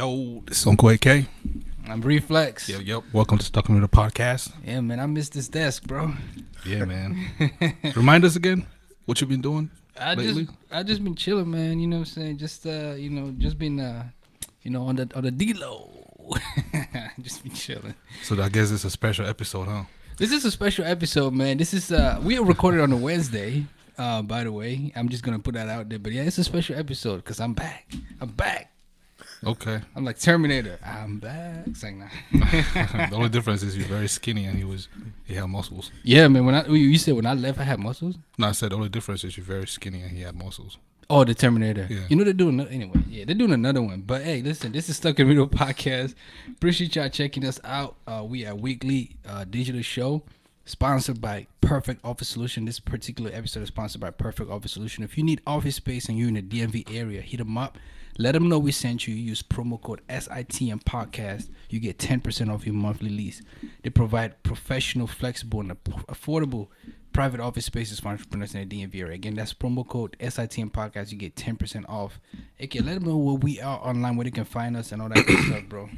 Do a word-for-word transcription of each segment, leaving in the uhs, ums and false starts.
Yo, this is Uncle A K. I'm Reflex. Yo, yo. Welcome to Stuck In the Middle Podcast. Yeah, man, I miss this desk, bro. Yeah, man. Remind us again what you've been doing I lately. Just, I just been chilling, man. You know what I'm saying? Just, uh, you know, just been, uh, you know, on the on the D-Lo. Just been chilling. So I guess it's a special episode, huh? This is a special episode, man. This is uh, we are recorded on a Wednesday. Uh, by the way, I'm just gonna put that out there. But yeah, it's a special episode because I'm back. I'm back. Okay. I'm like Terminator. I'm back. Saying that. The only difference is you're very skinny and he was he had muscles. Yeah, man. When I you said when I left, I had muscles. No, I said the only difference is you're very skinny and he had muscles. Oh, the Terminator. Yeah. You know they're doing anyway. Yeah, they're doing another one. But hey, listen, this is Stuck in the Middle Podcast. Appreciate y'all checking us out. Uh, we are a weekly uh, digital show. Sponsored by Perfect Office Solution. This particular episode is sponsored by Perfect Office Solution. If you need office space and you're in the D M V area, hit them up. Let them know we sent you. Use promo code S I T M podcast. You get ten percent off your monthly lease. They provide professional, flexible, and affordable private office spaces for entrepreneurs in the D M V area. Again, that's promo code S I T M podcast. You get ten percent off. Okay, let them know where we are online, where they can find us, and all that good stuff, bro.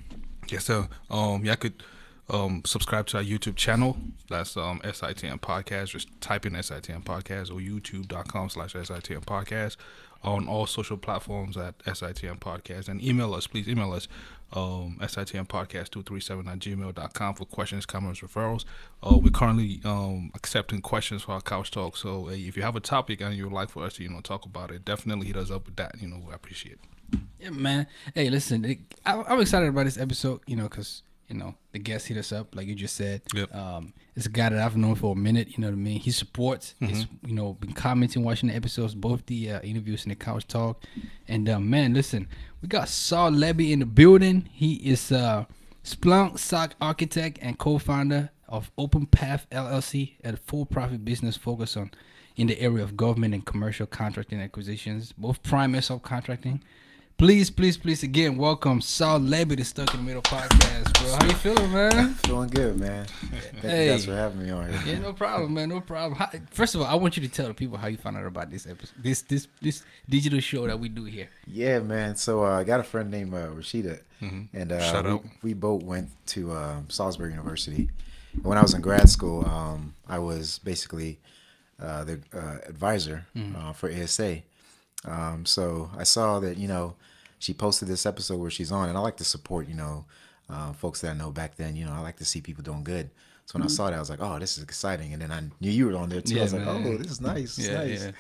Yes, sir. Um, yeah, I could... Um, subscribe to our YouTube channel. That's um, S I T M Podcast. Just type in S I T M Podcast or youtube.com slash SITM Podcast on all social platforms at S I T M Podcast. And email us, please email us, um, S I T M Podcast two three seven at gmail dot com for questions, comments, referrals. Uh, we're currently um, accepting questions for our couch talk. So uh, if you have a topic and you would like for us to, you know, talk about it, definitely hit us up with that. You know, we appreciate it. Yeah, man. Hey, listen, it, I, I'm excited about this episode, you know, because you know, the guest hit us up, like you just said. Yep. Um, it's a guy that I've known for a minute, you know what I mean? He supports, mm-hmm. he's, you know, been commenting, watching the episodes, both the uh, interviews and the couch talk. And, uh, man, listen, we got Sahr Lebbie in the building. He is uh, Splunk S O C architect and co-founder of OpenPath L L C, a for-profit business focused on in the area of government and commercial contracting acquisitions, both prime and subcontracting. Please, please, please, again, welcome Sahr Lebbie to Stuck in the Middle Podcast, bro. How you feeling, man? Feeling good, man. Thank hey. you guys for having me on here. Yeah, no problem, man, no problem. How, first of all, I want you to tell the people how you found out about this episode, this this this digital show that we do here. Yeah, man. So uh, I got a friend named uh, Rashida, mm-hmm. and uh, we, we both went to um, Salisbury University. And when I was in grad school, um, I was basically uh, the uh, advisor mm-hmm. uh, for A S A. Um, so I saw that, you know, she posted this episode where she's on, and I like to support, you know, uh, folks that I know back then, you know, I like to see people doing good. So when mm-hmm. I saw that, I was like, oh, this is exciting. And then I knew you were on there too. Yeah, I was man. like, oh, this is nice. This yeah, nice. Yeah.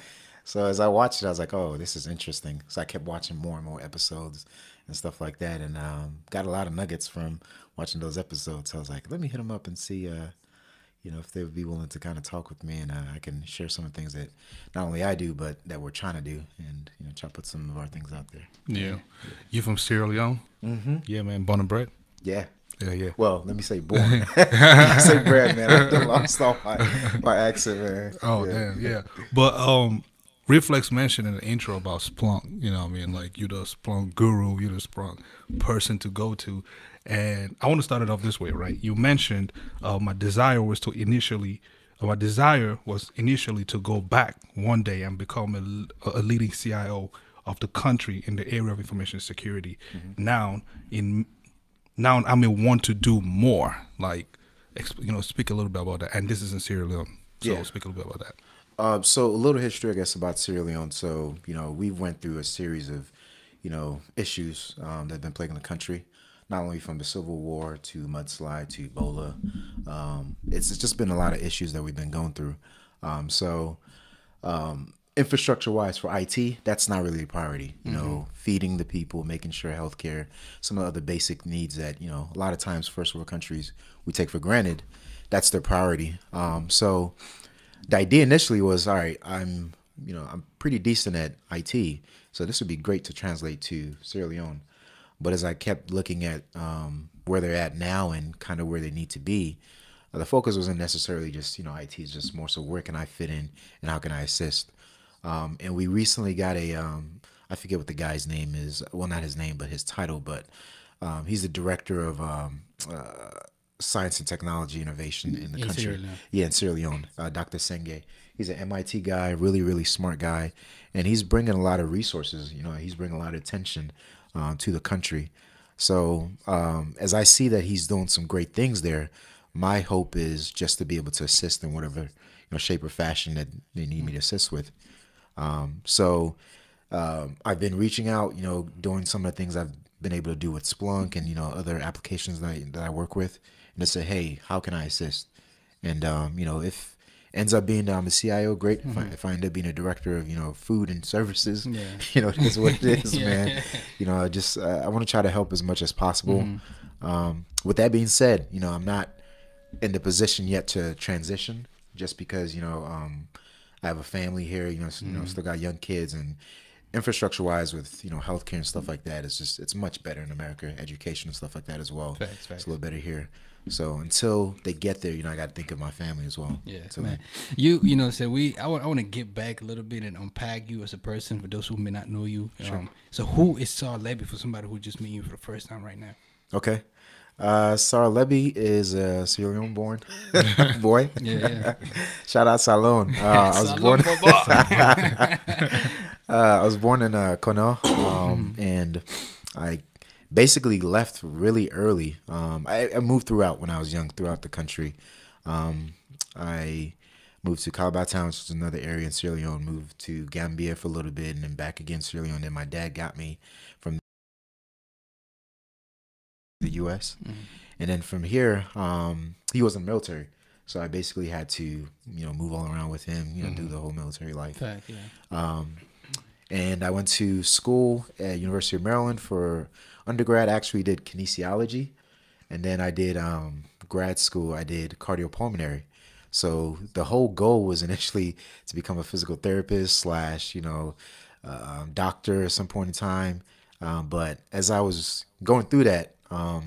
So as I watched it, I was like, oh, this is interesting. So I kept watching more and more episodes and stuff like that. And, um, got a lot of nuggets from watching those episodes. So I was like, let me hit them up and see, uh, you know, if they would be willing to kind of talk with me, and uh, I can share some of the things that not only I do, but that we're trying to do, and, you know, try to put some of our things out there. Yeah. yeah. You from Sierra Leone? Mm-hmm. Yeah, man. Born and bred? Yeah. Yeah, yeah. Well, let me say born. Let me say bred, man. I done lost all my, my accent, man. Oh, yeah. damn, yeah. But um, Reflex mentioned in the intro about Splunk, you know what I mean? Like, you're the Splunk guru, you're the Splunk person to go to. And I want to start it off this way, right? You mentioned uh, my desire was to initially, uh, my desire was initially to go back one day and become a, a leading C I O of the country in the area of information security. Mm-hmm. Now, in now, I may want to do more. Like, you know, speak a little bit about that. And this is in Sierra Leone, so yeah. speak a little bit about that. Uh, so, a little history, I guess, about Sierra Leone. So, you know, we went through a series of, you know, issues um, that have been plaguing the country. Not only from the Civil War to mudslide to Ebola. Um, it's, it's just been a lot of issues that we've been going through. Um, so um, infrastructure-wise for I T, that's not really a priority. You mm-hmm. know, feeding the people, making sure healthcare, some of the other basic needs that, you know, a lot of times first world countries we take for granted, that's their priority. Um, so the idea initially was, all right, I'm, you know, I'm pretty decent at I T, so this would be great to translate to Sierra Leone. But as I kept looking at um, where they're at now and kind of where they need to be, uh, the focus wasn't necessarily just, you know, I T is just more so where can I fit in and how can I assist? Um, and we recently got a, um, I forget what the guy's name is. Well, not his name, but his title. But um, he's the director of um, uh, science and technology innovation in the in country. Sierra Leone. Yeah, in Sierra Leone, uh, Doctor Senge. He's an M I T guy, really, really smart guy. And he's bringing a lot of resources. You know, he's bringing a lot of attention Um, to the country. So um, as I see that he's doing some great things there, my hope is just to be able to assist in whatever, you know, shape or fashion that they need me to assist with. Um, so um, I've been reaching out, you know, doing some of the things I've been able to do with Splunk and, you know, other applications that I, that I work with, and to say, hey, how can I assist? And, um, you know, if ends up being that I'm a C I O, great. Mm-hmm. if, I, if I end up being a director of, you know, food and services, yeah. you know, that's what it is, yeah. man. You know, I just, uh, I want to try to help as much as possible. Mm-hmm. Um, with that being said, you know, I'm not in the position yet to transition just because, you know, um, I have a family here, you know, mm-hmm. you know, still got young kids, and infrastructure wise with, you know, healthcare and stuff like that, it's just, it's much better in America, education and stuff like that as well. Facts, facts. It's a little better here. So until they get there, you know, I got to think of my family as well. Yeah, so, man. You, you know, so we, I want, I want to get back a little bit and unpack you as a person for those who may not know you. Sure. Um, so who is Sahr Lebbie for somebody who just met you for the first time right now? Okay. Uh, Sahr Lebbie is a Sierra Leone born boy. Yeah, yeah. Shout out Salon. Uh, I was born. uh, I was born in uh, Kona, um, and I basically left really early. Um, I, I moved throughout when I was young, throughout the country. Um, I moved to Calabar Town, which is another area in Sierra Leone. Moved to Gambia for a little bit, and then back again Sierra Leone. Then my dad got me from the U S Mm-hmm. And then from here, um, he was in the military, so I basically had to, you know, move all around with him, you know, mm-hmm. do the whole military life. Fact, yeah. Um, and I went to school at University of Maryland for undergrad. I actually did kinesiology, and then I did um, grad school. I did cardiopulmonary. So the whole goal was initially to become a physical therapist slash, you know, uh, doctor at some point in time. Um, but as I was going through that, Um,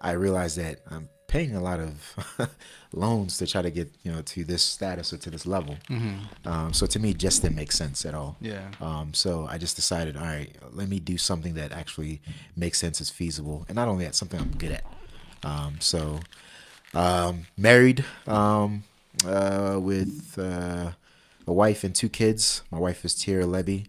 I realized that I'm paying a lot of loans to try to get, you know, to this status or to this level. Mm-hmm. Um, so to me, it just didn't make sense at all. Yeah. Um, so I just decided, all right, let me do something that actually makes sense, is feasible, and not only that, something I'm good at. Um, so um, married um, uh, with uh, a wife and two kids. My wife is Tierra Lebbie.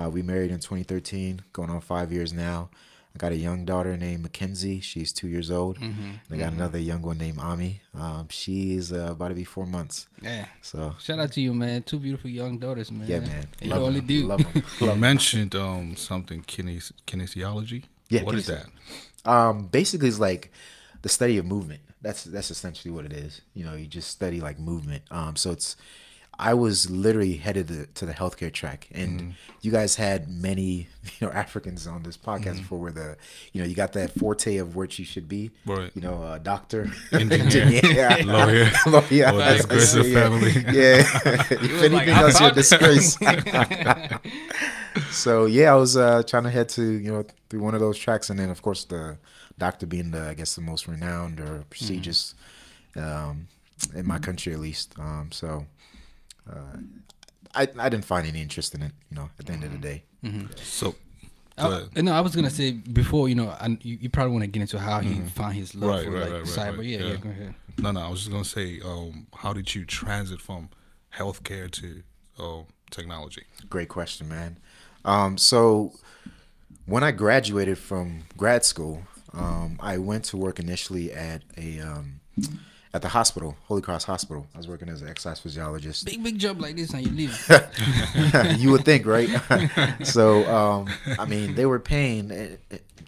Uh, we married in twenty thirteen, going on five years now. I got a young daughter named Mackenzie. She's two years old. Mm-hmm. And I got mm-hmm. another young one named Ami. Um, she's uh, about to be four months. Yeah. So shout out to you, man. Two beautiful young daughters, man. Yeah, man. You love only do. Love them. You mentioned um, something kines kinesiology. Yeah. What kines is that? Um, basically, it's like the study of movement. That's that's essentially what it is. You know, you just study like movement. Um, so it's. I was literally headed to, to the healthcare track, and mm-hmm. you guys had many, you know, Africans on this podcast mm-hmm. before, where the, you know, you got that forte of what you should be, right. you know, a doctor, engineer, yeah. lawyer, lawyer, yeah. oh, that's grace of family, yeah. If anything else, you're a disgrace. So yeah, I was uh, trying to head to, you know, through one of those tracks, and then of course the doctor being the, I guess, the most renowned or prestigious mm-hmm. um, in my country, at least. Um, so. Uh, I I didn't find any interest in it, you know. At the end of the day, mm-hmm. so I, no, I was gonna say before, you know, I, you, you probably want to get into how he mm-hmm. found his love right, for right, like right, cyber. Right. Yeah, yeah, yeah, go ahead. No, no, I was just gonna say, um, how did you transit from healthcare to uh, technology? Great question, man. Um, so when I graduated from grad school, um, I went to work initially at a um. At the hospital, Holy Cross Hospital. I was working as an exercise physiologist. Big, big job like this, and you leave. You would think, right? So, um, I mean, they were paying, and,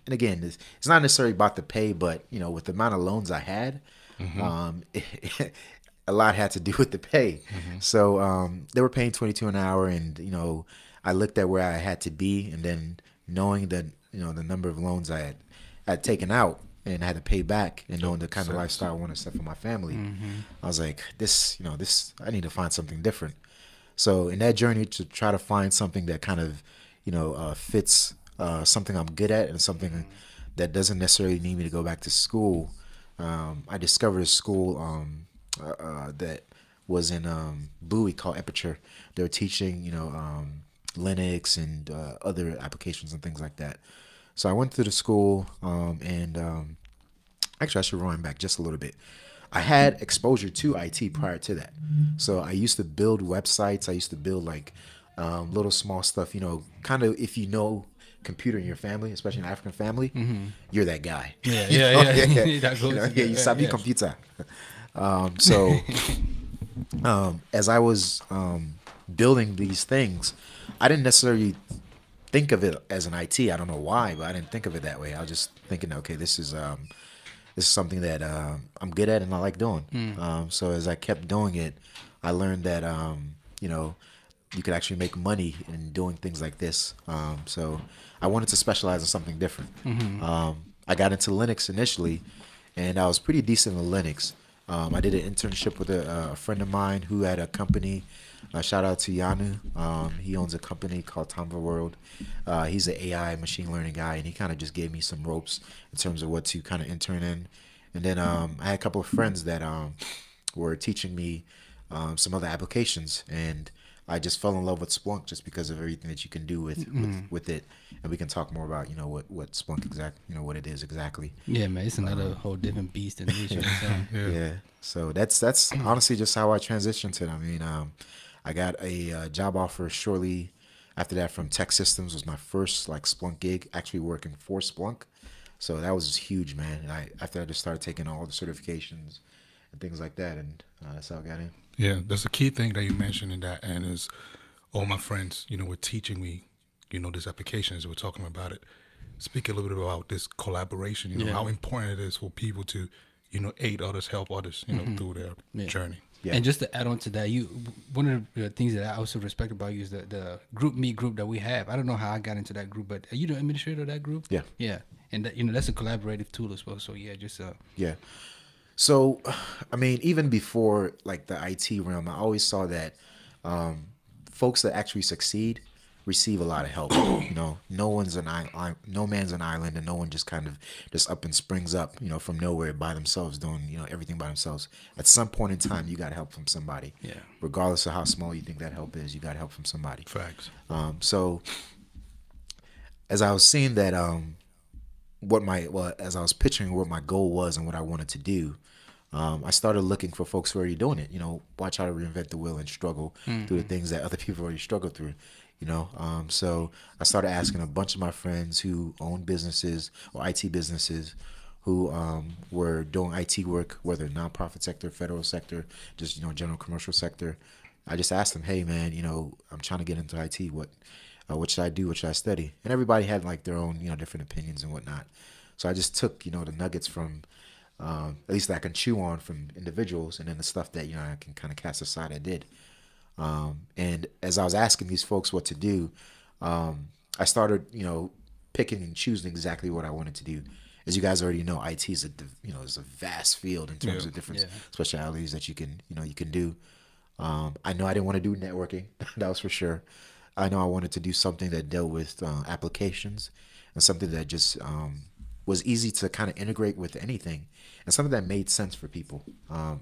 and again, it's, it's not necessarily about the pay, but you know, with the amount of loans I had, mm-hmm. um, it, it, a lot had to do with the pay. Mm-hmm. So um, they were paying twenty-two an hour, and you know, I looked at where I had to be, and then knowing that, you know, the number of loans I had, I had taken out. And I had to pay back, and knowing the kind of lifestyle I want to set for my family, mm-hmm. I was like, this, you know, this, I need to find something different. So in that journey to try to find something that kind of, you know, uh, fits uh, something I'm good at and something mm-hmm. that doesn't necessarily need me to go back to school, um, I discovered a school um, uh, uh, that was in um, Bowie called Aperture. They were teaching, you know, um, Linux and uh, other applications and things like that. So I went to the school, um, and um, actually I should rewind back just a little bit. I had exposure to I T prior to that. So I used to build websites. I used to build like um, little small stuff, you know, kind of if you know computer in your family, especially an African family, mm-hmm. you're that guy. Yeah, yeah, yeah. yeah, yeah. yeah. That goes, you know, yeah, you yeah, sabi yeah. computer. Um, so um, as I was um, building these things, I didn't necessarily think of it as an I T. I don't know why, but I didn't think of it that way. I was just thinking, okay, this is um, this is something that uh, I'm good at and I like doing. Mm. Um, so as I kept doing it, I learned that um, you know, you could actually make money in doing things like this. Um, so I wanted to specialize in something different. Mm-hmm. Um, I got into Linux initially, and I was pretty decent in Linux. Um, I did an internship with a, a friend of mine who had a company. Uh, shout out to Yana. Um, he owns a company called Timber World. Uh, he's an A I machine learning guy, and he kind of just gave me some ropes in terms of what to kind of intern in. And then um, I had a couple of friends that um, were teaching me um, some other applications, and I just fell in love with Splunk just because of everything that you can do with, mm-hmm. with, with it. And we can talk more about, you know, what, what Splunk exact, you know, what it is exactly. Yeah, man, it's another um, whole different beast in nature. yeah. yeah. So that's, that's honestly just how I transitioned to it. I mean, um, I got a uh, job offer shortly after that from Tech Systems. Was my first like Splunk gig, actually working for Splunk. So that was huge, man. And I, after I just started taking all the certifications and things like that. And uh, that's how I got in. Yeah, there's a key thing that you mentioned in that, and is all my friends, you know, were teaching me, you know, these applications. We're talking about it. Speak a little bit about this collaboration, you know, yeah. how important it is for people to, you know, aid others, help others, you know, mm-hmm. through their yeah. journey. Yeah. And just to add on to that, you one of the things that I also respect about you is the, the group me group that we have. I don't know how I got into that group, but are you the administrator of that group? Yeah. Yeah. And, that, you know, that's a collaborative tool as well. So, yeah, just. Uh, yeah. So, I mean, even before like the I T realm, I always saw that um, folks that actually succeed receive a lot of help. You know, no one's an island, no man's an island, and no one just kind of just up and springs up, you know, from nowhere by themselves, doing, you know, everything by themselves. At some point in time, you got help from somebody. Yeah. Regardless of how small you think that help is, you got help from somebody. Facts. Um, so, as I was seeing that, um, what my well, as I was picturing what my goal was and what I wanted to do. Um, I started looking for folks who are already doing it. You know, watch how to reinvent the wheel and struggle mm-hmm. through the things that other people already struggled through. You know, um, so I started asking a bunch of my friends who own businesses or I T businesses who um, were doing I T work, whether nonprofit sector, federal sector, just, you know, general commercial sector. I just asked them, hey, man, you know, I'm trying to get into I T. What, uh, what should I do? What should I study? And everybody had like their own, you know, different opinions and whatnot. So I just took, you know, the nuggets from Um, at least that I can chew on from individuals, and then the stuff that, you know, I can kind of cast aside I did. Um, and as I was asking these folks what to do, um, I started, you know, picking and choosing exactly what I wanted to do. As you guys already know, I T is a, you know, is a vast field in terms yeah. of different yeah. specialities that you can, you know, you can do. Um, I know I didn't want to do networking. That was for sure. I know I wanted to do something that dealt with uh, applications and something that just, um, was easy to kind of integrate with anything, and something that made sense for people. Um,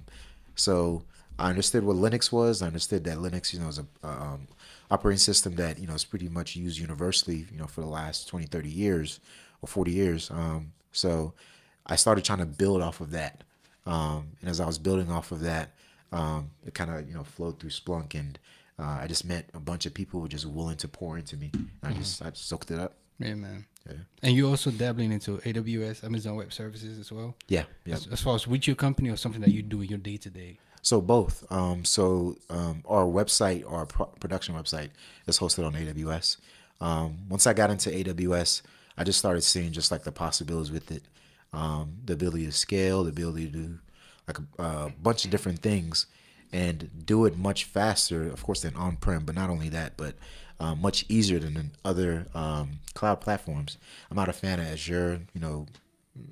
so I understood what Linux was. I understood that Linux, you know, is a um, operating system that, you know, is pretty much used universally, you know, for the last twenty, thirty years or forty years. Um, so I started trying to build off of that. Um, and as I was building off of that, um, it kind of, you know, flowed through Splunk, and uh, I just met a bunch of people who were just willing to pour into me. And I just, I just soaked it up. Yeah, man. Yeah. And you're also dabbling into A W S, Amazon Web Services as well? Yeah. yeah. As, as far as with your company or something that you do in your day-to-day? So both. Um, so um, our website, our pro production website is hosted on A W S. Um, once I got into A W S, I just started seeing just like the possibilities with it. Um, the ability to scale, the ability to do like a uh, bunch of different things and do it much faster, of course, than on-prem, but not only that, but Uh, much easier than in other um, cloud platforms. I'm not a fan of Azure, you know,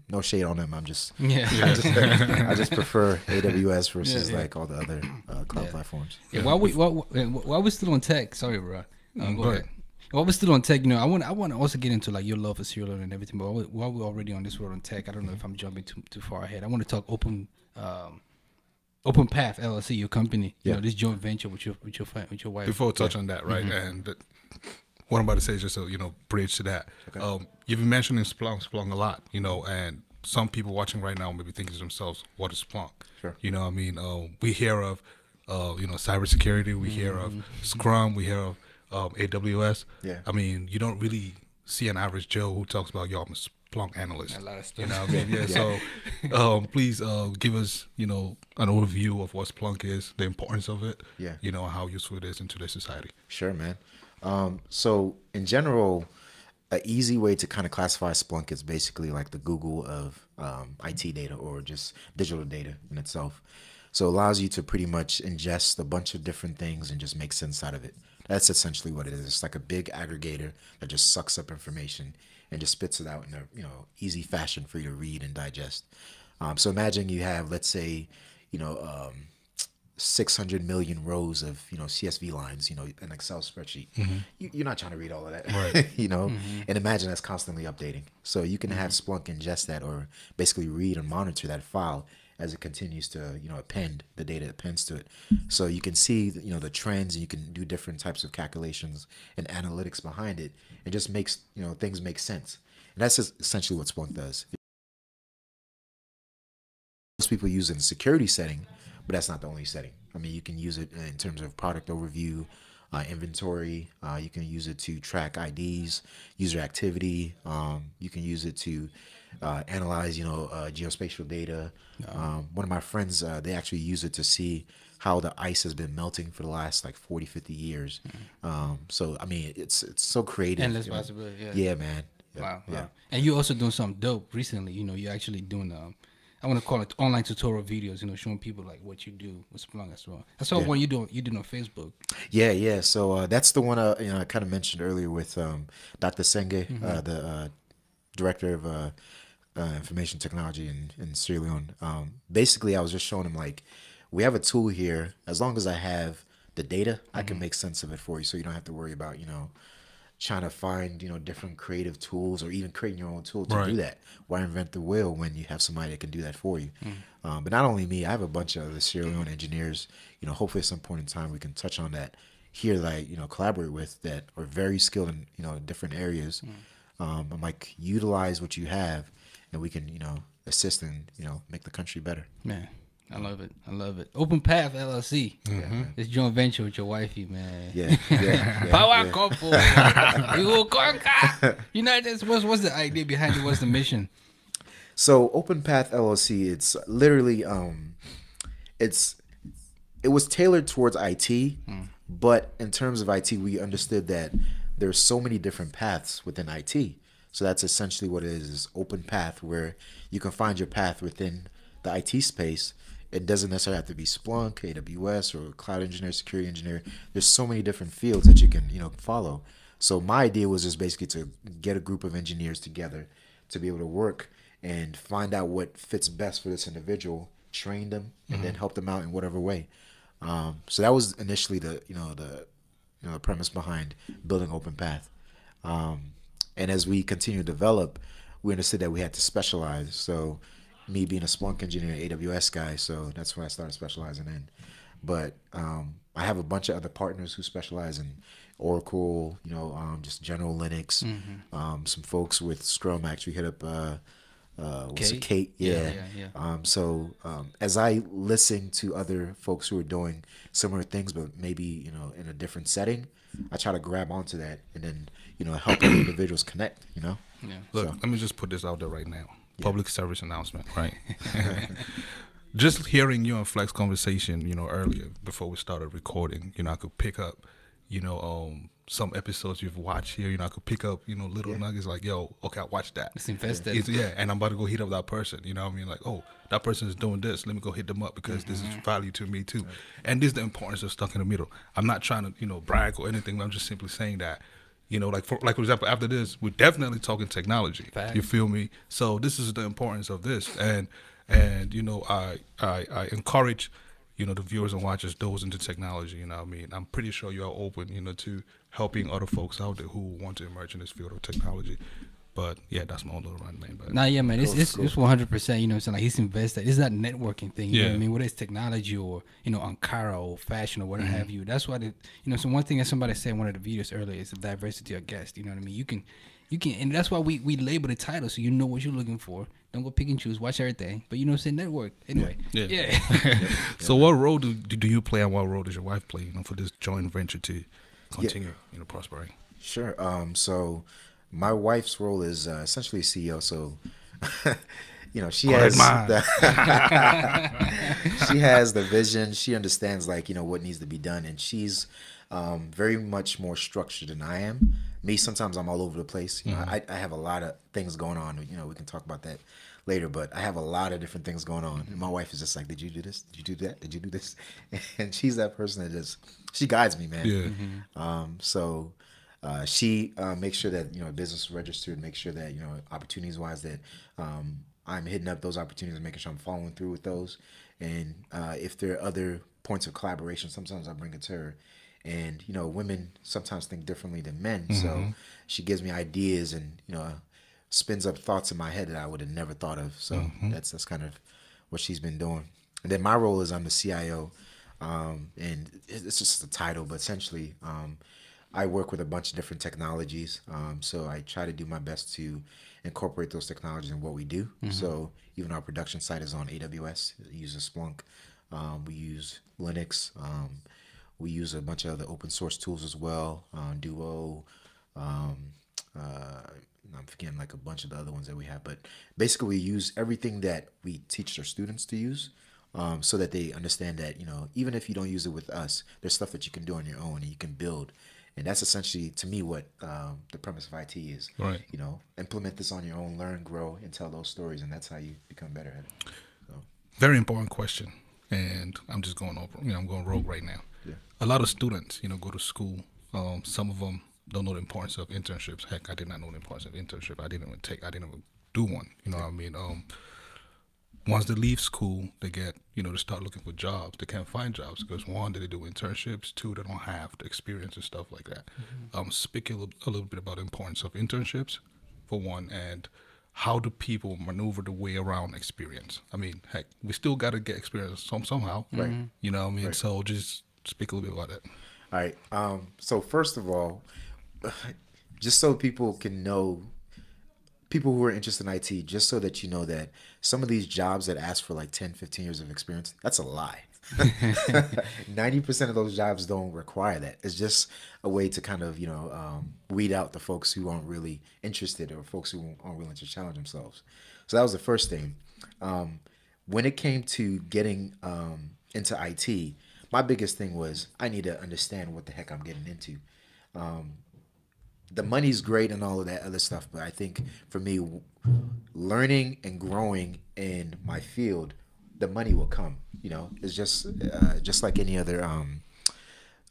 no shade on them. I'm just, yeah. I, just I just prefer A W S versus yeah, yeah. like all the other uh, cloud yeah. platforms. Yeah. Yeah. While we while, while we're still on tech, sorry, bro. Um, go ahead. While we're still on tech, you know, I want I want to also get into like your love for serial and everything. But while we're already on this world on tech, I don't know if I'm jumping too too far ahead. I want to talk open. Um, OpenPath L L C, your company, yeah. you know, this joint venture with your with your with your wife. Before we touch yeah. on that, right? Mm-hmm. And the, what I'm about to say is just a you know bridge to that. Okay. Um, you've been mentioning Splunk, Splunk a lot, you know, and some people watching right now may be thinking to themselves, "What is Splunk?" Sure. You know, what I mean, uh, we hear of, uh, you know, cybersecurity, we mm-hmm. hear of Scrum, we hear of um, A W S. Yeah. I mean, you don't really see an average Joe who talks about, y'all, I'm a Splunk analyst. A lot of stuff. You know what I mean? Yeah, yeah. So um, please uh, give us, you know, an overview of what Splunk is, the importance of it, yeah. you know, how useful it is in today's society. Sure, man. Um, so in general, an easy way to kind of classify Splunk is basically like the Google of um, I T data, or just digital data in itself. So it allows you to pretty much ingest a bunch of different things and just make sense out of it. That's essentially what it is. It's like a big aggregator that just sucks up information and just spits it out in a, you know, easy fashion for you to read and digest. Um, so imagine you have, let's say, you know, um, six hundred million rows of, you know, C S V lines, you know, an Excel spreadsheet. Mm-hmm. you, you're not trying to read all of that, right. you know, mm-hmm. and imagine that's constantly updating. So you can mm-hmm. have Splunk ingest that, or basically read and monitor that file as it continues to, you know, append the data appends to it. So you can see, you know, the trends, and you can do different types of calculations and analytics behind it. It just makes, you know, things make sense. And that's essentially what Splunk does. Most people use it in security setting, but that's not the only setting. I mean, you can use it in terms of product overview, uh, inventory. Uh, you can use it to track I Ds, user activity. Um, you can use it to uh, analyze, you know, uh, geospatial data. Um, one of my friends, uh, they actually use it to see how the ice has been melting for the last like forty, fifty years. Um, so, I mean, it's it's so creative. Endless possibility, yeah. Yeah, man. Yeah, wow, yeah. Wow. And you're also doing something dope recently. You know, you're actually doing... Um, I want to call it online tutorial videos, you know, showing people like what you do with Splunk as well. I saw yeah. one you do, you did on Facebook. Yeah, yeah. So uh, that's the one uh, you know, I kind of mentioned earlier with um, Doctor Senge, mm-hmm. uh, the uh, director of uh, uh, information technology in, in Sierra Leone. Um, basically, I was just showing him like, we have a tool here. As long as I have the data, mm-hmm. I can make sense of it for you, so you don't have to worry about, you know, trying to find, you know, different creative tools, or even creating your own tool to right. do that. Why invent the wheel when you have somebody that can do that for you? Mm. Um, but not only me, I have a bunch of other Sierra Leone engineers, you know, hopefully at some point in time we can touch on that here that I, you know, collaborate with, that are very skilled in, you know, different areas. Mm. Um, I'm like, utilize what you have, and we can, you know, assist and, you know, make the country better. Man, I love it. I love it. OpenPath L L C. Mm-hmm. It's joint venture with your wifey, man. Yeah, yeah, yeah. Power yeah. couple. We will conquer. You know, that's, what's, what's the idea behind it? What's the mission? So OpenPath L L C, it's literally, um, it's it was tailored towards I T, mm. but in terms of I T, we understood that there's so many different paths within I T. So that's essentially what it is, is OpenPath, where you can find your path within the I T space. It doesn't necessarily have to be Splunk, A W S, or cloud engineer, security engineer. There's so many different fields that you can, you know, follow. So my idea was just basically to get a group of engineers together to be able to work and find out what fits best for this individual, train them, and mm-hmm. then help them out in whatever way. Um, so that was initially the, you know, the, you know, the premise behind building OpenPath. Um, and as we continue to develop, we understood that we had to specialize. So me being a Splunk engineer, A W S guy, so that's when I started specializing in. But um, I have a bunch of other partners who specialize in Oracle, you know, um, just general Linux. Mm-hmm. Um, some folks with Scrum actually hit up uh, uh, Kate? Kate. Yeah. yeah, yeah, yeah. Um, so um, as I listen to other folks who are doing similar things, but maybe, you know, in a different setting, I try to grab onto that and then, you know, help individuals connect, you know? Yeah. Look, so, let me just put this out there right now. Public service announcement, right? Just hearing you and Flex conversation, you know, earlier before we started recording, you know, I could pick up, you know, um, some episodes you've watched here. You know, I could pick up, you know, little yeah. nuggets like, yo, okay, I watched that. It's invested. It's, yeah, and I'm about to go hit up that person. You know what I mean? Like, oh, that person is doing this. Let me go hit them up because mm-hmm. this is value to me too. Right. And this is the importance of Stuck in the Middle. I'm not trying to, you know, brag or anything. But I'm just simply saying that. You know, like for, like for example, after this, we're definitely talking technology. Fact. You feel me? So this is the importance of this, and and you know, I I, I encourage, you know, the viewers and watchers, those into technology. You know what I mean? I'm pretty sure you are open, you know, to helping other folks out there who want to emerge in this field of technology. But yeah, that's my own little run lane. But nah, yeah, man, it's it's, it's one hundred percent. You know, it's like he's invested. It's that networking thing. You yeah. know what I mean, whether it's technology or, you know, Ankara or fashion or whatever mm-hmm. have you. That's why the, you know. So one thing that somebody said in one of the videos earlier is the diversity of guests. You know what I mean? You can, you can, and that's why we we label the title so you know what you're looking for. Don't go pick and choose. Watch everything. But you know, say network anyway. Yeah. yeah. yeah. yeah. yeah. So what role do do you play, and what role does your wife play? You know, for this joint venture to continue, yeah. you know, prospering. Sure. Um. So. my wife's role is uh, essentially C E O, so you know she Quite has the she has the vision. She understands like you know what needs to be done, and she's um, very much more structured than I am. Me, sometimes I'm all over the place. You know, mm-hmm. I, I have a lot of things going on. You know, we can talk about that later, but I have a lot of different things going on. And my wife is just like, did you do this? Did you do that? Did you do this? And she's that person that just, she guides me, man. Yeah. Mm-hmm. Um, so uh, she uh, makes sure that, you know, business is registered, make sure that, you know, opportunities wise that um, I'm hitting up those opportunities and making sure I'm following through with those. And uh, if there are other points of collaboration, sometimes I bring it to her. And, you know, women sometimes think differently than men. Mm-hmm. So she gives me ideas and, you know, spins up thoughts in my head that I would have never thought of. So mm-hmm. that's that's kind of what she's been doing. And then my role is I'm the C I O. Um, and it's just a title, but essentially um, I work with a bunch of different technologies. Um, so I try to do my best to incorporate those technologies in what we do. Mm-hmm. So even our production site is on A W S. It uses Splunk. Um, we use Linux. Um We use a bunch of other open source tools as well, um, Duo, um, uh, I'm forgetting like a bunch of the other ones that we have, but basically we use everything that we teach our students to use um, so that they understand that, you know, even if you don't use it with us, there's stuff that you can do on your own and you can build. And that's essentially, to me, what um, the premise of I T is. Right. You know, implement this on your own, learn, grow, and tell those stories, and that's how you become better at it. So. Very important question, and I'm just going over, you know, I'm going rogue right now. Yeah. A lot of students, you know, go to school. Um, some of them don't know the importance of internships. Heck, I did not know the importance of internship. I didn't even take, I didn't even do one. You know yeah. what I mean? Um, once they leave school, they get, you know, they start looking for jobs. They can't find jobs because one, they do internships. Two, they don't have the experience and stuff like that. Mm-hmm. Um, speak a little, a little bit about the importance of internships, for one, and how do people maneuver the way around experience? I mean, heck, we still got to get experience some, somehow. Right. Mm-hmm. You know what I mean? Right. So just... speak a little bit about that. All right. Um, so first of all, just so people can know, people who are interested in I T, just so that you know that some of these jobs that ask for like ten, fifteen years of experience, that's a lie. ninety percent of those jobs don't require that. It's just a way to kind of, you know, um, weed out the folks who aren't really interested or folks who aren't willing to challenge themselves. So that was the first thing. Um, when it came to getting um, into I T, my biggest thing was I need to understand what the heck I'm getting into. Um, the money's great and all of that other stuff, but I think for me, learning and growing in my field, the money will come. You know, it's just uh, just like any other um,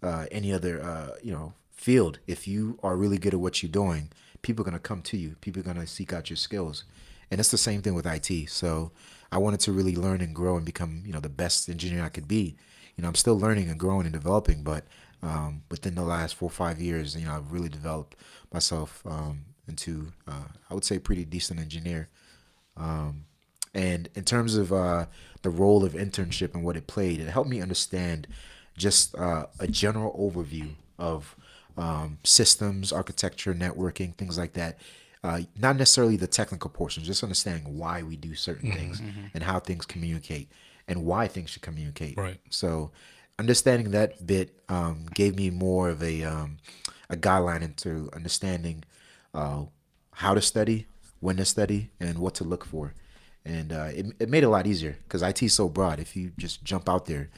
uh, any other uh, you know field. If you are really good at what you're doing, people are gonna come to you. People are gonna seek out your skills, and it's the same thing with I T. So I wanted to really learn and grow and become you know the best engineer I could be. You know, I'm still learning and growing and developing, but um, within the last four or five years, you know, I've really developed myself um, into, uh, I would say, pretty decent engineer. Um, and in terms of uh, the role of internship and what it played, it helped me understand just uh, a general overview of um, systems, architecture, networking, things like that. Uh, not necessarily the technical portion, just understanding why we do certain things mm-hmm. and how things communicate. And why things should communicate. Right. So understanding that bit um, gave me more of a, um, a guideline into understanding uh, how to study, when to study, and what to look for. And uh, it, it made it a lot easier because I T is so broad. If you just jump out there,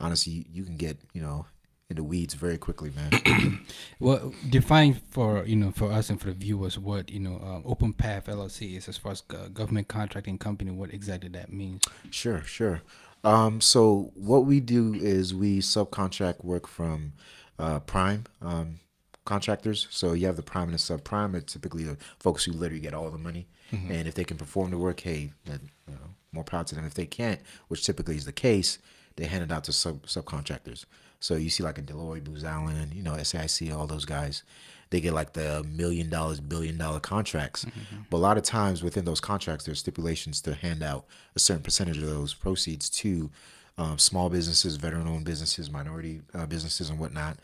honestly, you, you can get, you know, in the weeds very quickly, man. Well, define for, you know, for us and for the viewers what, you know, um, OpenPath L L C is as far as government contracting company, what exactly that means. Sure, sure. Um, so what we do is we subcontract work from uh, prime um, contractors. So you have the prime and the subprime. It's typically the folks who literally get all the money. Mm-hmm. And if they can perform the work, hey, then, you know, more proud to them. If they can't, which typically is the case, they hand it out to sub subcontractors. So you see like a Deloitte, Booz Allen, you know, S A I C, all those guys, they get like the million dollars, billion dollar contracts. Mm-hmm. But a lot of times within those contracts, there's stipulations to hand out a certain percentage of those proceeds to um, small businesses, veteran-owned businesses, minority uh, businesses and whatnot.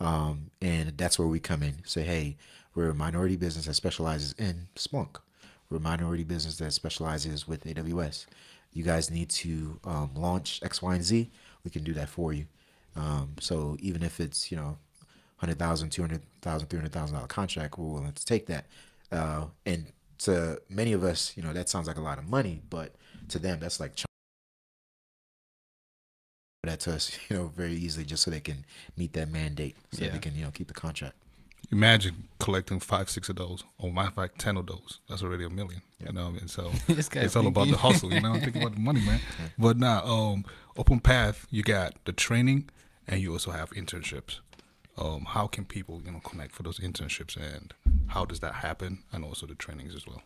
Um, and that's where we come in. Say, hey, we're a minority business that specializes in Splunk. We're a minority business that specializes with A W S. You guys need to um, launch X, Y, and Z. We can do that for you. Um, so even if it's, you know, one hundred thousand dollars, two hundred thousand dollars, three hundred thousand dollars contract, we're willing to take that. Uh, and to many of us, you know, that sounds like a lot of money, but to them, that's like that to us, you know, very easily, just so they can meet that mandate, so yeah. they can, you know, keep the contract. Imagine collecting five, six of those, or my fact, ten of those. That's already a million, yeah. you know. And so it's thinking. all about the hustle, you know. I'm thinking about the money, man. Yeah. But now, nah, um, OpenPath, you got the training, and you also have internships. Um, how can people, you know, connect for those internships, and how does that happen, and also the trainings as well?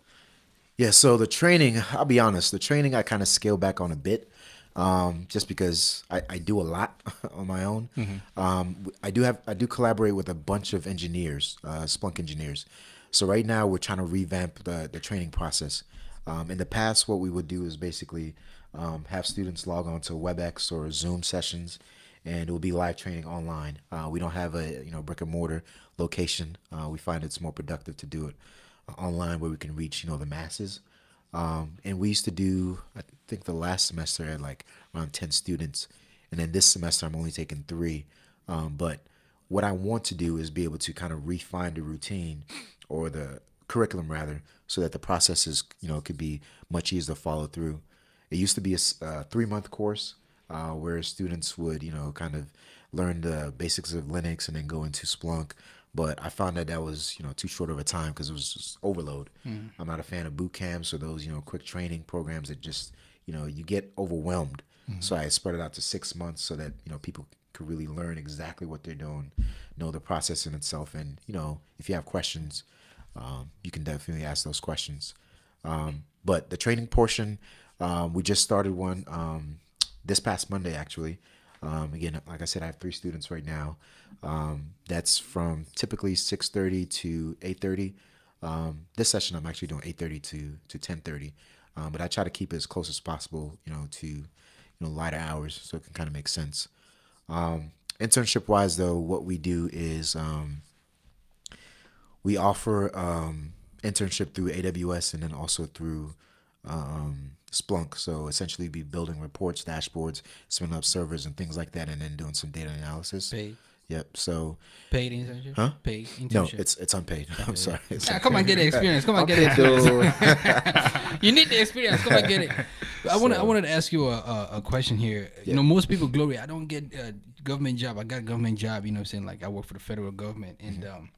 Yeah. So the training, I'll be honest, the training I kind of scale back on a bit. Um, just because I, I do a lot on my own. Mm-hmm. um, I do have I do collaborate with a bunch of engineers, uh, Splunk engineers. So right now we're trying to revamp the the training process. Um, in the past, what we would do is basically um, have students log on to WebEx or Zoom sessions, and it will be live training online. Uh, we don't have a you know brick and mortar location. Uh, we find it's more productive to do it online, where we can reach you know the masses. Um, and we used to do, I think the last semester I had like around ten students. And then this semester I'm only taking three. Um, but what I want to do is be able to kind of refine the routine, or the curriculum rather, so that the processes, you know, could be much easier to follow through. It used to be a uh, three month course uh, where students would, you know, kind of learn the basics of Linux and then go into Splunk. But I found that that was, you know, too short of a time, because it was just overload. Mm. I'm not a fan of boot camps or those, you know, quick training programs that just, you know, you get overwhelmed. Mm-hmm. So I spread it out to six months so that, you know, people could really learn exactly what they're doing, know the process in itself. And, you know, if you have questions, um, you can definitely ask those questions. Um, but the training portion, um, we just started one um, this past Monday, actually. Um, again, like I said, I have three students right now. Um, that's from typically six thirty to eight thirty. Um, this session I'm actually doing eight thirty to to ten thirty, um, but I try to keep it as close as possible, you know, to you know lighter hours, so it can kind of make sense. Um, internship-wise, though, what we do is um, we offer um, internship through A W S and then also through Um, Splunk. So essentially be building reports, dashboards, spinning up servers and things like that, and then doing some data analysis. Paid. Yep. So paid internship? Huh? Paid internship. No, it's it's unpaid. Okay. I'm sorry. It's yeah, unpaid. Come on, get the experience. Come on, okay, get it. You need the experience. Come on, get it. I wanted so, I wanted to ask you a a, a question here. Yeah. You know, most people glory, I don't get a government job. I got a government job, you know what I'm saying? Like I work for the federal government, and mm-hmm. um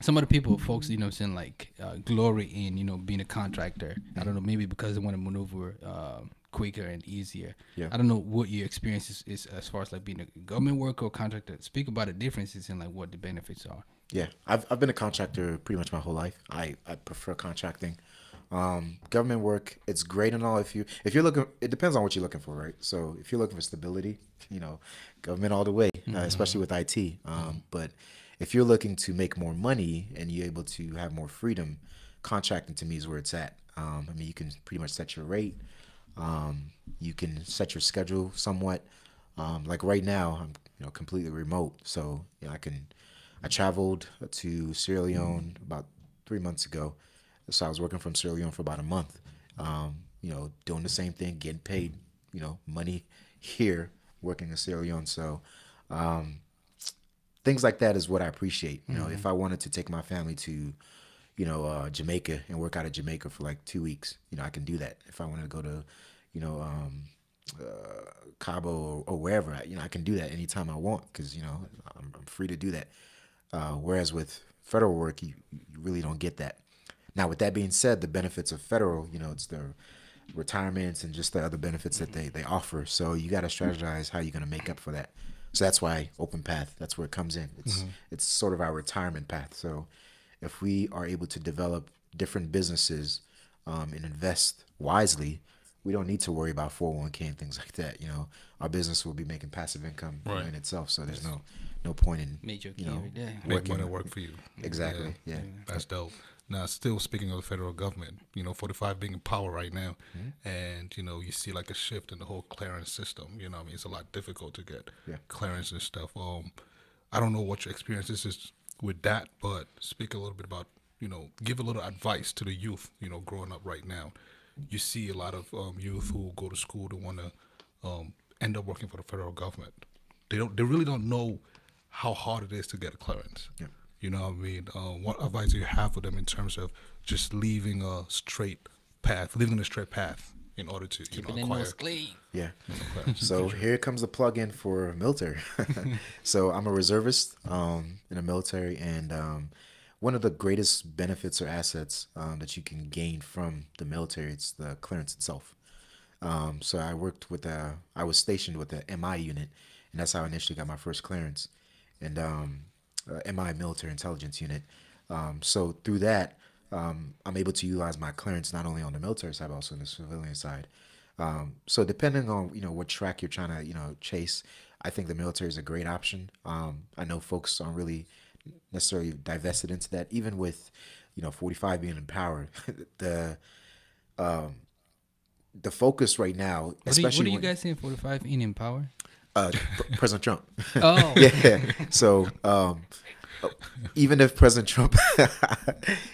some of the people, folks, you know what I'm saying, like uh, glory in, you know, being a contractor. I don't know, maybe because they want to maneuver uh, quicker and easier. Yeah. I don't know what your experience is, is as far as like being a government worker or contractor. Speak about the differences and like what the benefits are. Yeah, I've, I've been a contractor pretty much my whole life. I, I prefer contracting. Um, government work, it's great and all. If, you, if you're looking, it depends on what you're looking for, right? So if you're looking for stability, you know, government all the way, mm-hmm. uh, especially with I T. Um, mm-hmm. But if you're looking to make more money and you're able to have more freedom, contracting to me is where it's at. Um, I mean, you can pretty much set your rate. Um, you can set your schedule somewhat. Um, like right now, I'm you know completely remote, so you know, I can. I traveled to Sierra Leone about three months ago, so I was working from Sierra Leone for about a month. Um, you know, doing the same thing, getting paid. You know, money here, working in Sierra Leone. So. Um, Things like that is what I appreciate. You know, mm-hmm. if I wanted to take my family to, you know, uh, Jamaica and work out of Jamaica for like two weeks, you know, I can do that. If I wanted to go to, you know, um, uh, Cabo or, or wherever, you know, I can do that anytime I want, because, you know, I'm, I'm free to do that. Uh, whereas with federal work, you, you really don't get that. Now, with that being said, the benefits of federal, you know, it's the retirements and just the other benefits that they, they offer. So you got to strategize how you're going to make up for that. So that's why OpenPath, that's where it comes in. It's mm-hmm. it's sort of our retirement path. So if we are able to develop different businesses um, and invest wisely, we don't need to worry about four oh one K and things like that. You know, our business will be making passive income right. in itself. So there's no no point in Major you know yeah. making money work for you. Exactly. Yeah. yeah. That's dope. Now, still speaking of the federal government, you know, forty-five being in power right now, mm-hmm. and, you know, you see like a shift in the whole clearance system. You know what I mean? It's a lot difficult to get yeah. clearance and stuff. Um, I don't know what your experience is with that, but speak a little bit about, you know, give a little advice to the youth, you know, growing up right now. You see a lot of um, youth who go to school, they want to um, end up working for the federal government. They don't. They really don't know how hard it is to get a clearance. Yeah. You know what I mean? Uh, what advice do you have for them in terms of just leaving a straight path, leaving a straight path in order to you know, acquire? Yeah. Acquire. So here comes the plug-in for military. So I'm a reservist um, in the military, and um, one of the greatest benefits or assets um, that you can gain from the military is the clearance itself. Um, so I worked with a, I was stationed with the M I unit, and that's how I initially got my first clearance, and um, uh, M I military intelligence unit. Um, so through that, um, I'm able to utilize my clearance not only on the military side, but also on the civilian side. Um, so depending on you know what track you're trying to you know chase, I think the military is a great option. Um, I know folks aren't really necessarily divested into that, even with you know forty-five being in power. the um, the focus right now, especially what are you, what are you guys saying? forty-five in in power? Uh, President Trump. Oh, yeah. So um, even if President Trump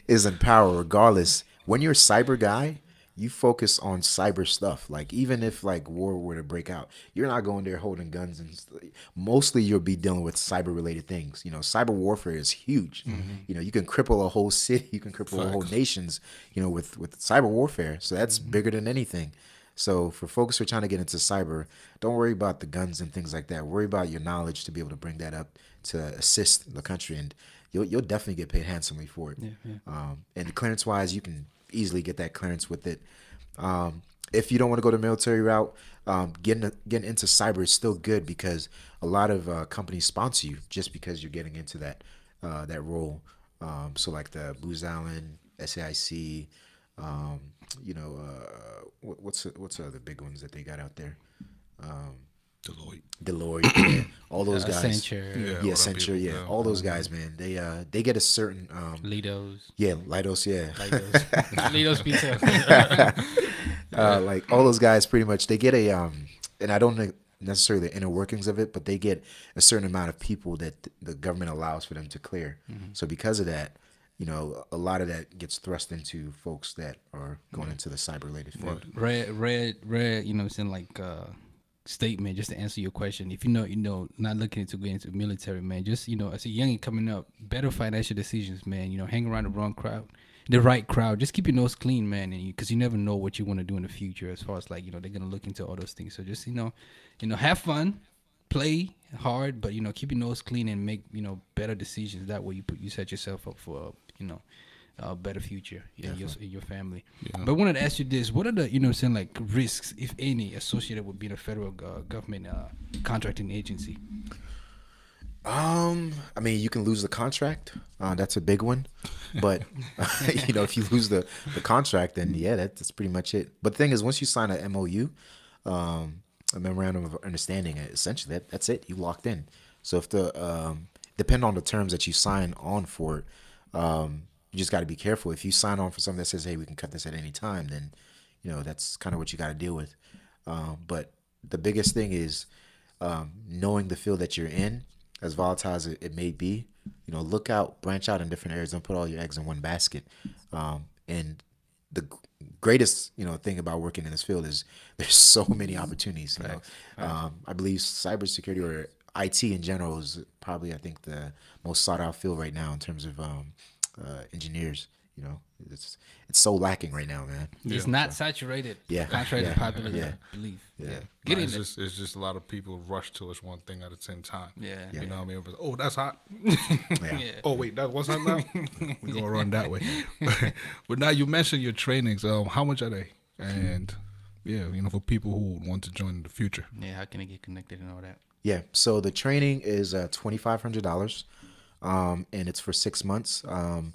is in power, regardless, when you're a cyber guy, you focus on cyber stuff. Like even if like war were to break out, you're not going there holding guns, and mostly you'll be dealing with cyber related things. You know, cyber warfare is huge. Mm-hmm. You know, you can cripple a whole city, you can cripple Facts. whole nations, you know, with, with cyber warfare. So that's mm-hmm. bigger than anything. So for folks who are trying to get into cyber, don't worry about the guns and things like that. Worry about your knowledge to be able to bring that up to assist the country, and you'll, you'll definitely get paid handsomely for it. Yeah, yeah. Um, and clearance wise, you can easily get that clearance with it. Um, if you don't want to go the military route, um, getting getting into cyber is still good, because a lot of uh, companies sponsor you just because you're getting into that uh, that role. Um, so like the Booz Allen, S A I C, um, you know, uh, what, what's what's the other big ones that they got out there? Um, Deloitte, Deloitte, yeah. all those uh, guys. Accenture, yeah, yeah, Accenture, yeah. Know. All those guys, man. They uh, they get a certain um, Lidos, yeah, Lidos, yeah, Lidos, Lidos pizza. uh, like all those guys, pretty much, they get a um, and I don't necessarily the inner workings of it, but they get a certain amount of people that th the government allows for them to clear. Mm-hmm. So because of that, you know, a lot of that gets thrust into folks that are going into the cyber-related field. Red, red, red. You know, it's in like. Uh, statement just to answer your question. If you know, you know, not looking to go into the military, man, just, you know, as a youngin coming up, better financial decisions, man. You know, hang around the wrong crowd, the right crowd. Just keep your nose clean, man, and because you, you never know what you want to do in the future as far as like, you know, they're going to look into all those things. So just, you know, you know, have fun, play hard, but, you know, keep your nose clean and make, you know, better decisions. That way you put, you set yourself up for, you know, a better future in your, in your family. Yeah. But I wanted to ask you this. What are the, you know what I'm saying, like risks, if any, associated with being a federal uh, government uh, contracting agency? Um, I mean, you can lose the contract. Uh, that's a big one. But, you know, if you lose the, the contract, then, yeah, that, that's pretty much it. But the thing is, once you sign an M O U, um, a memorandum of understanding, essentially that, that's it. You locked in. So if the, um, depend on the terms that you sign on for it, um, you just got to be careful. If you sign on for something that says, hey, we can cut this at any time, then, you know, that's kind of what you got to deal with. Um, but the biggest thing is um, knowing the field that you're in, as volatile as it, it may be. You know, look out, branch out in different areas. Don't put all your eggs in one basket. Um, and the greatest, you know, thing about working in this field is there's so many opportunities. You know? um, I believe cybersecurity or I T in general is probably, I think, the most sought out field right now in terms of um, – Uh, engineers, you know, it's it's so lacking right now, man. Yeah. It's not saturated. Yeah, contrary to popular yeah. belief. Yeah, yeah. Get no, it's, just, it's just a lot of people rush to us one thing at the same time. Yeah, you yeah. know what I mean. But, oh, that's hot. yeah. Yeah. Oh wait, that was hot now. We're gonna run that way. But now you mentioned your trainings. Um, how much are they? And yeah, you know, for people who want to join in the future. Yeah, how can I get connected and all that? Yeah, so the training is uh, twenty five hundred dollars. Um, and it's for six months. Um,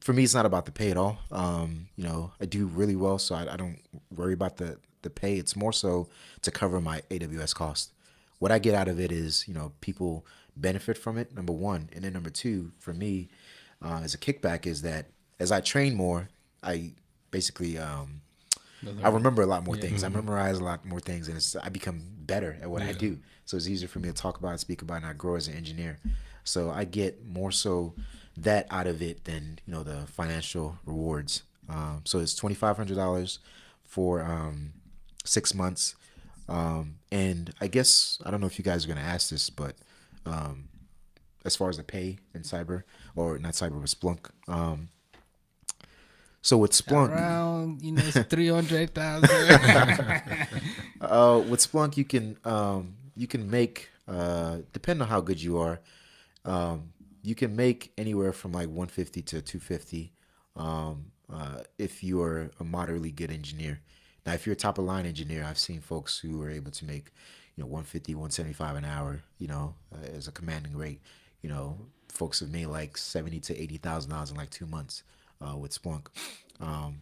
for me, it's not about the pay at all. Um, you know, I do really well, so I, I don't worry about the, the pay. It's more so to cover my A W S cost. What I get out of it is, you know, people benefit from it, number one. And then number two, for me, uh, as a kickback is that as I train more, I basically, um, I remember a lot more yeah. things. I memorize a lot more things, and it's, I become better at what yeah. I do. So it's easier for me to talk about and speak about, and I grow as an engineer. So I get more so that out of it than, you know, the financial rewards. Um, so it's twenty-five hundred dollars for um, six months. Um, and I guess, I don't know if you guys are going to ask this, but um, as far as the pay in cyber, or not cyber, but Splunk. Um, so with Splunk, around, you know, it's three hundred thousand. uh, with Splunk, you can um, you can make, uh, depending on how good you are, um, you can make anywhere from like one fifty to two fifty um, uh, if you are a moderately good engineer. Now, if you're a top of line engineer, I've seen folks who are able to make, you know, one fifty, one seventy-five an hour, you know, uh, as a commanding rate. You know, folks have made like seventy to eighty thousand dollars in like two months uh, with Splunk. Um,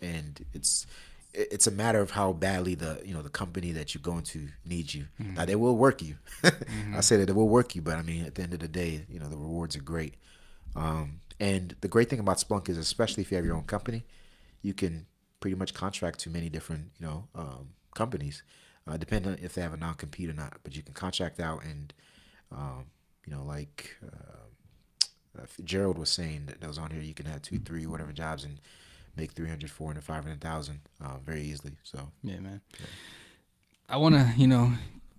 and it's it's a matter of how badly the, you know, the company that you're going to needs you. Mm-hmm. Now, they will work you. Mm-hmm. I say that they will work you, but I mean, at the end of the day, you know, the rewards are great. Um, and the great thing about Splunk is, especially if you have your own company, you can pretty much contract to many different, you know, um, companies, uh, depending on if they have a non-compete or not. But you can contract out and, um, you know, like uh, Gerald was saying that, that was on here, you can have two, three, whatever jobs and make three hundred, four hundred, five hundred thousand uh, very easily. So yeah, man. Yeah. I want to, you know,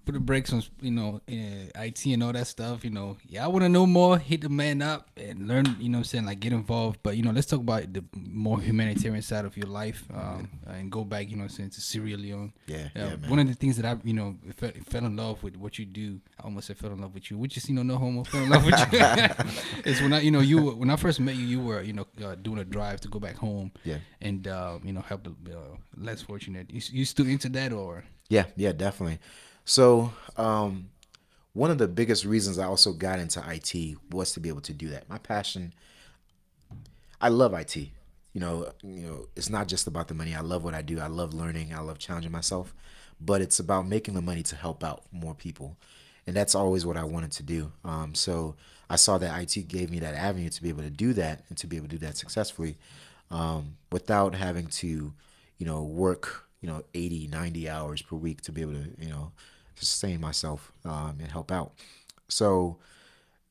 put a break on, you know, uh, I T and all that stuff. You know, yeah, I want to know more, hit the man up and learn, you know what I'm saying, like get involved. But, you know, let's talk about the more humanitarian side of your life, um, yeah. and go back, you know what I'm saying, to Sierra Leone. Yeah, uh, yeah, man. One of the things that I, you know, fell, fell in love with what you do, I almost said fell in love with you, which is, you know, no homo, fell in love with you. It's when I, you know, you were, when I first met you, you were, you know, uh, doing a drive to go back home. Yeah. And, uh, you know, help the uh, less fortunate. You, you still into that or? Yeah, yeah, definitely. So um, one of the biggest reasons I also got into I T was to be able to do that. My passion, I love I T. You know, you know, it's not just about the money. I love what I do. I love learning. I love challenging myself. But it's about making the money to help out more people. And that's always what I wanted to do. Um, so I saw that I T gave me that avenue to be able to do that and to be able to do that successfully um, without having to, you know, work, you know, eighty, ninety hours per week to be able to, you know, sustain myself um, and help out. So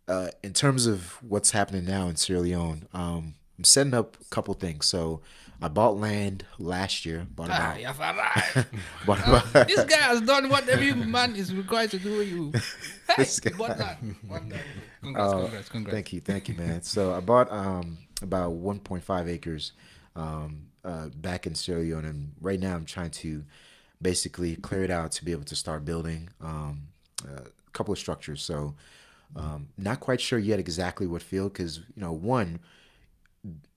uh, in terms of what's happening now in Sierra Leone, um, I'm setting up a couple things. So I bought land last year. Bought ah, about, yeah, bought uh, about this guy has done what every man is required to do. You, hey, bought that. Bought that. Congrats, uh, congrats, congrats. Thank you, thank you, man. So I bought um, about one point five acres um, uh, back in Sierra Leone, and right now I'm trying to basically clear it out to be able to start building um, a couple of structures. So um, not quite sure yet exactly what field, because, you know, one,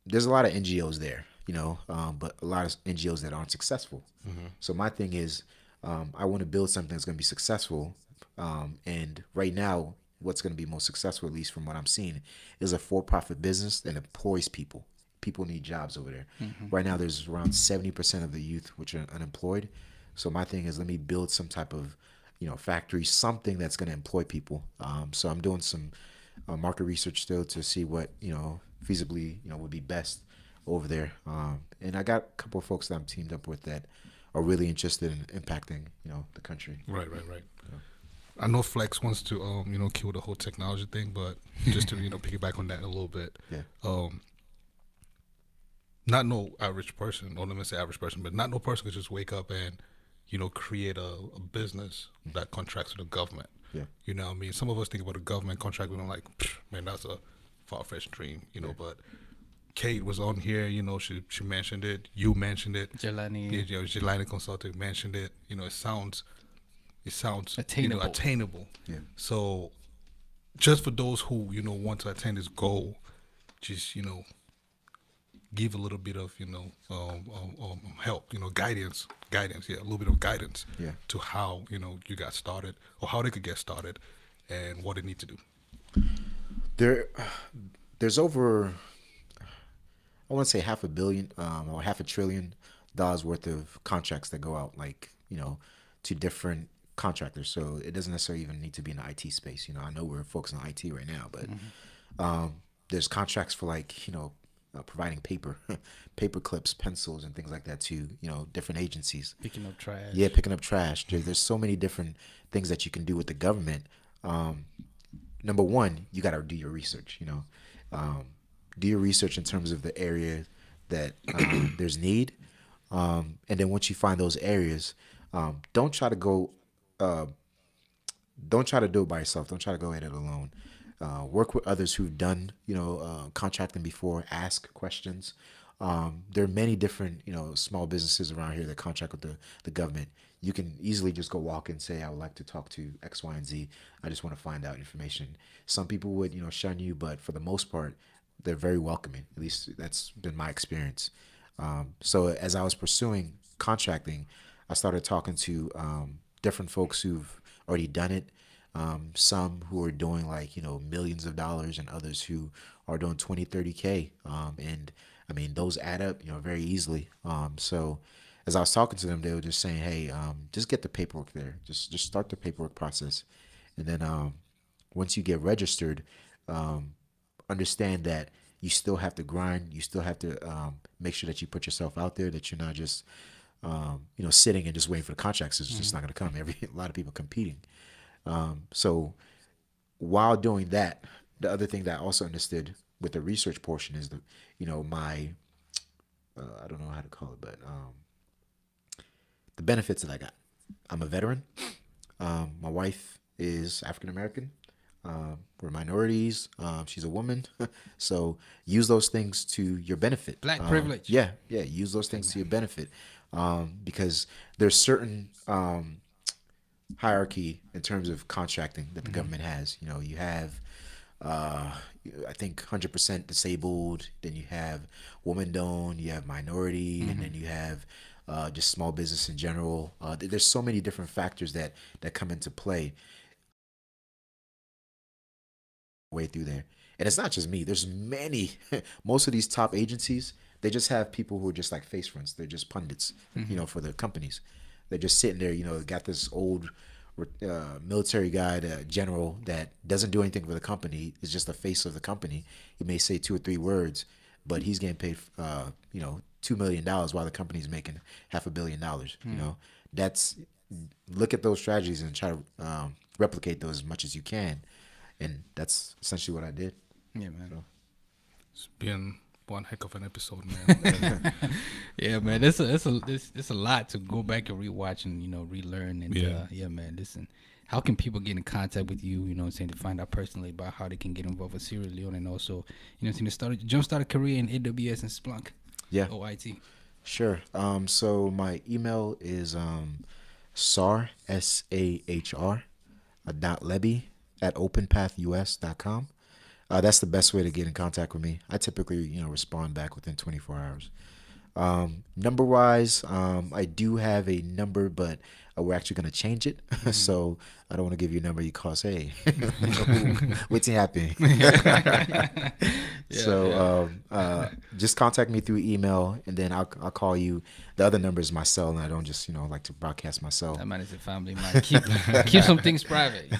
there's a lot of N G Os there, you know, um, but a lot of N G Os that aren't successful. Mm-hmm. So my thing is um, I want to build something that's going to be successful. Um, and right now, what's going to be most successful, at least from what I'm seeing, is a for-profit business that employs people. People need jobs over there. Mm-hmm. Right now, there's around seventy percent of the youth which are unemployed. So my thing is, let me build some type of, you know, factory, something that's going to employ people. Um, so I'm doing some uh, market research still to see what, you know, feasibly, you know, would be best over there. Um, and I got a couple of folks that I'm teamed up with that are really interested in impacting, you know, the country. Right, right, right. Yeah. I know Flex wants to, um, you know, kill the whole technology thing, but just to, you know, piggyback on that a little bit. Yeah. Um, not no average person, or let me say average person, but not no person could just wake up and, you know, create a, a business that contracts with the government. Yeah. You know what I mean? Some of us think about a government contract, we don't like, man, that's a far-fetched dream, you know, yeah. But Kate was on here, you know, she she mentioned it, you mentioned it. Jelani. Yeah, you know, Jelani Consulting mentioned it. You know, it sounds, it sounds, attainable. You know, attainable. Yeah. So just for those who, you know, want to attain this goal, just, you know, give a little bit of, you know, um, um, um, help, you know, guidance, guidance, yeah, a little bit of guidance yeah. to how, you know, you got started or how they could get started and what they need to do. There, there's over, I want to say half a billion um, or half a trillion dollars worth of contracts that go out, like, you know, to different contractors. So it doesn't necessarily even need to be in the I T space. You know, I know we're focused on I T right now, but mm-hmm. um, there's contracts for, like, you know, Uh, providing paper, paper clips, pencils, and things like that to, you know, different agencies. Picking up trash. Yeah, picking up trash. There, there's so many different things that you can do with the government. Um, number one, you got to do your research, you know. Um, do your research in terms of the area that um, there's need. Um, and then once you find those areas, um, don't try to go, uh, don't try to do it by yourself. Don't try to go at it alone. Uh, work with others who've done, you know, uh, contracting before, ask questions. Um, there are many different, you know, small businesses around here that contract with the, the government. You can easily just go walk and say, I would like to talk to X, Y, and Z. I just want to find out information. Some people would, you know, shun you, but for the most part, they're very welcoming. At least that's been my experience. Um, so as I was pursuing contracting, I started talking to um, different folks who've already done it. Um, some who are doing like, you know, millions of dollars and others who are doing twenty, thirty K. Um, and I mean, those add up, you know, very easily. Um, so as I was talking to them, they were just saying, hey, um, just get the paperwork there. Just, just start the paperwork process. And then, um, once you get registered, um, understand that you still have to grind. You still have to, um, make sure that you put yourself out there, that you're not just, um, you know, sitting and just waiting for the contracts. It's mm-hmm. just not going to come. Every, a lot of people competing. Um, so while doing that, the other thing that I also understood with the research portion is the, you know, my, uh, I don't know how to call it, but, um, the benefits that I got. I'm a veteran. Um, my wife is African-American. Um, we're minorities. Um, she's a woman. So use those things to your benefit. Black um, privilege. Yeah. Yeah. Use those things to your benefit. Um, because there's certain, um, hierarchy in terms of contracting that the mm-hmm. government has. You know, you have, uh, I think one hundred percent disabled, then you have woman-owned, you have minority, mm-hmm. and then you have uh, just small business in general. Uh, there's so many different factors that, that come into play way through there. And it's not just me. There's many, most of these top agencies, they just have people who are just like face fronts. They're just pundits, mm-hmm. you know, for the companies. They're just sitting there, you know, got this old uh, military guy, the general, that doesn't do anything for the company. It's just the face of the company. He may say two or three words, but he's getting paid, uh, you know, two million dollars while the company's making half a billion dollars. Mm. You know, that's, look at those strategies and try to um, replicate those as much as you can. And that's essentially what I did. Yeah, man. So. It's been... one heck of an episode, man. Yeah, man. It's a it's a it's, it's a lot to go back and rewatch and, you know, relearn. And yeah, uh, yeah, man. Listen, how can people get in contact with you? You know, what I'm saying, to find out personally about how they can get involved with Sierra Leone and also, you know, to start jumpstart a career in A W S and Splunk. Yeah. O I T. Sure. Um. So my email is um, Sahr S A H R, dot Lebbie at open path U S dot com. Uh, that's the best way to get in contact with me. I typically, you know, respond back within twenty-four hours. Um, number-wise, um, I do have a number, but uh, we're actually going to change it. Mm-hmm. So I don't want to give you a number you call, say, hey, what's happening? yeah, so yeah. Um, uh, just contact me through email, and then I'll, I'll call you. The other number is my cell, and I don't just, you know, like to broadcast my cell. That man is a family man. Keep, keep some things private.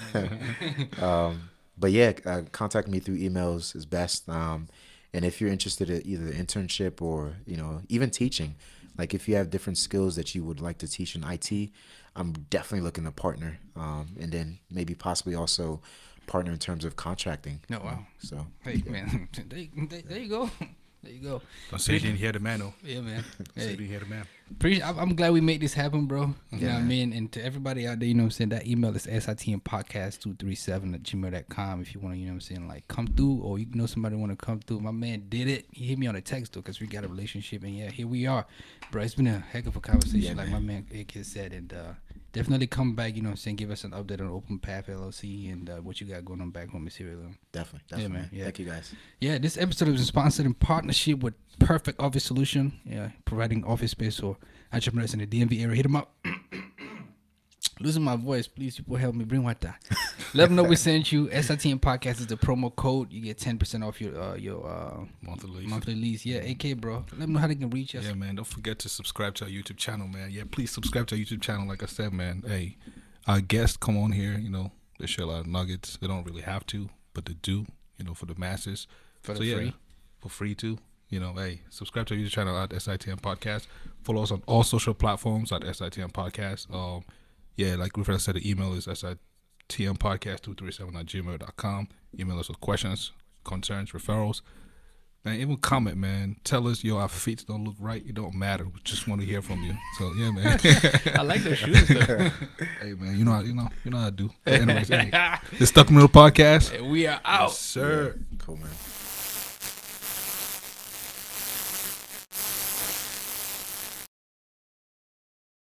um But yeah, uh, contact me through emails is best. Um, and if you're interested in either internship or, you know, even teaching, like if you have different skills that you would like to teach in I T, I'm definitely looking to partner. Um, and then maybe possibly also partner in terms of contracting. No, wow. So, hey, yeah. man, there, there, there you go. There you go. Don't say you didn't hear the man, though. Yeah, man. Don't say you didn't hear the man. Pretty, I'm glad we made this happen, bro. You yeah, know what I mean? And to everybody out there, you know what I'm saying, that email is S I T M podcast two three seven at gmail dot com if you want to, you know what I'm saying, like come through, or you know somebody want to come through. My man did it. He hit me on a text, though, because we got a relationship. And, yeah, here we are. Bro, it's been a heck of a conversation, yeah, like man. my man A K said. And uh, definitely come back, you know what I'm saying, give us an update on OpenPath L L C and uh, what you got going on back home in Sierra Leone. Definitely. definitely. Yeah, man. Yeah. Thank you, guys. Yeah, this episode is sponsored in partnership with Perfect Office Solution, yeah, providing office space for entrepreneurs in the D M V area. Hit them up. Losing my voice, please, people help me. Bring water. Let them know we sent you. S I T M Podcast is the promo code. You get ten percent off your uh, your uh, monthly, monthly lease. Yeah, A K, bro. Let them know how they can reach us. Yeah, man. Don't forget to subscribe to our YouTube channel, man. Yeah, please subscribe to our YouTube channel. Like I said, man, hey, our guests come on here. You know, they share a lot of nuggets. They don't really have to, but they do, you know, for the masses. For the so, free. Yeah, for free, too. You know, hey, subscribe to our YouTube channel at S I T M Podcast. Follow us on all social platforms at S I T M Podcast. Um, yeah, like Griffin said, the email is S I T M Podcast two three seven at gmail dot com. Email us with questions, concerns, referrals. Man, even comment, man. Tell us, yo, our feet don't look right. It don't matter. We just want to hear from you. So yeah, man. I like those shoes, though. Hey, man, you know, how, you know, you know how I do. Anyways, hey, the Stuck in the Middle Podcast. Hey, we are out, yes, sir. Yeah. Cool, man.